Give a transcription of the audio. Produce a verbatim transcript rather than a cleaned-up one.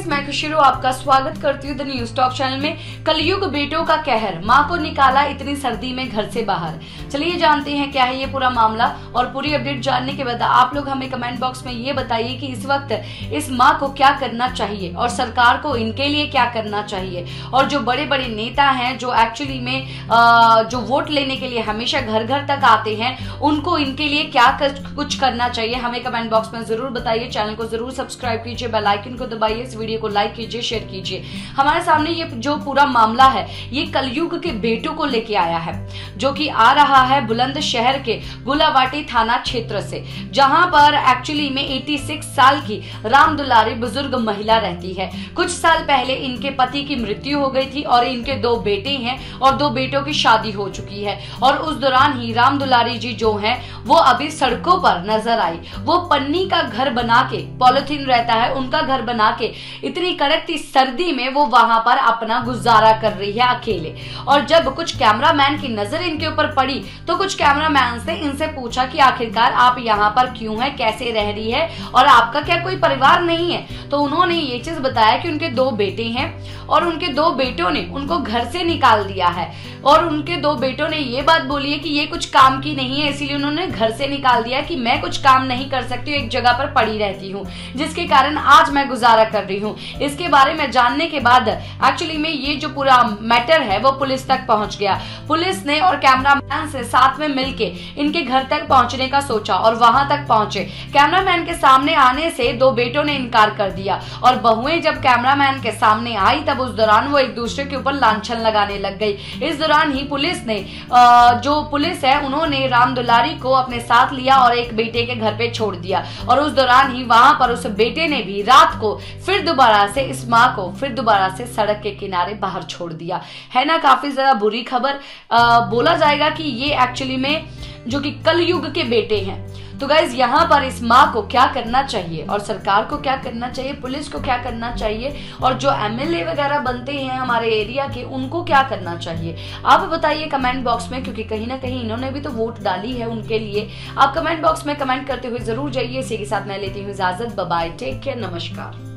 Friends, मैं खुशी आपका स्वागत करती हूँ द न्यूज टॉक चैनल में। कलयुग बेटों का कहर, माँ को निकाला इतनी सर्दी में घर से बाहर। चलिए जानते हैं क्या है ये पूरा मामला, और पूरी अपडेट जानने के बाद आप लोग हमें कमेंट बॉक्स में ये बताइए कि इस वक्त इस माँ को क्या करना चाहिए और सरकार को इनके लिए क्या करना चाहिए। और जो बड़े बड़े नेता हैं जो एक्चुअली में जो वोट लेने के लिए हमेशा घर घर तक आते हैं, उनको इनके लिए क्या कुछ करना चाहिए हमें कमेंट बॉक्स में जरूर बताइए। चैनल को जरूर सब्सक्राइब कीजिए, बेल आइकन को दबाइए, इस वीडियो को लाइक कीजिए, शेयर कीजिए। हमारे सामने ये जो पूरा मामला है ये कलयुग के बेटों को लेके आया है, जो कि आ रहा है बुलंदशहर के गुलावाटी थाना क्षेत्र से, जहां पर एक्चुअली में छियासी साल की रामदुलारी बुजुर्ग महिला रहती है। कुछ साल पहले इनके पति की मृत्यु हो गई थी और इनके दो बेटे हैं और दो बेटों की शादी हो चुकी है। और उस दौरान ही रामदुलारी जी जो है वो अभी सड़कों पर नजर आई। वो पन्नी का घर बना के, पॉलिथीन रहता है उनका घर बना के, इतनी कड़कती सर्दी में वो वहां पर अपना गुजारा कर रही है अकेले। और जब कुछ कैमरामैन की नजर इनके ऊपर पड़ी तो कुछ कैमरामैन से इनसे पूछा कि आखिरकार आप यहाँ पर क्यों है, कैसे रह रही है और आपका क्या कोई परिवार नहीं है। तो उन्होंने ये चीज बताया कि उनके दो बेटे हैं और उनके दो बेटों ने उनको घर से निकाल दिया है। और उनके दो बेटों ने ये बात बोली है कि ये कुछ काम की नहीं है, इसीलिए उन्होंने घर से निकाल दिया कि मैं कुछ काम नहीं कर सकती, एक जगह पर पड़ी रहती हूँ, जिसके कारण आज मैं गुजारा कर रही हूँ। इसके बारे में जानने के बाद एक्चुअली में ये जो पूरा मैटर है वो पुलिस तक पहुंच गया। पुलिस ने और कैमरामैन से साथ में मिलके इनके घर तक पहुंचने का सोचा और वहां तक पहुंचे। कैमरामैन के सामने आने से दो बेटों ने इनकार कर दिया और बहुएं जब कैमरामैन के सामने आई तब उस दौरान वो एक दूसरे के ऊपर लांछन लगाने लग गई। इस दौरान ही पुलिस ने जो पुलिस है उन्होंने रामदुलारी को अपने साथ लिया और एक बेटे के घर पे छोड़ दिया। और उस दौरान ही वहां पर उस बेटे ने भी रात को फिर दोबारा से इस माँ को फिर दोबारा से सड़क के किनारे बाहर छोड़ दिया है। ना काफी ज्यादा बुरी खबर बोला जाएगा कि ये एक्चुअली में जो कि कलयुग के बेटे हैं। तो गाइज यहाँ पर इस माँ को क्या करना चाहिए और सरकार को क्या करना चाहिए, पुलिस को क्या करना चाहिए और जो एमएलए वगैरह बनते हैं हमारे एरिया के उनको क्या करना चाहिए, आप बताइए कमेंट बॉक्स में, क्योंकि कहीं ना कहीं इन्होंने भी तो वोट डाली है उनके लिए। आप कमेंट बॉक्स में कमेंट करते हुए जरूर जाइए। इसी के साथ मैं लेती हूँ इजाजत। बाय, टेक केयर, नमस्कार।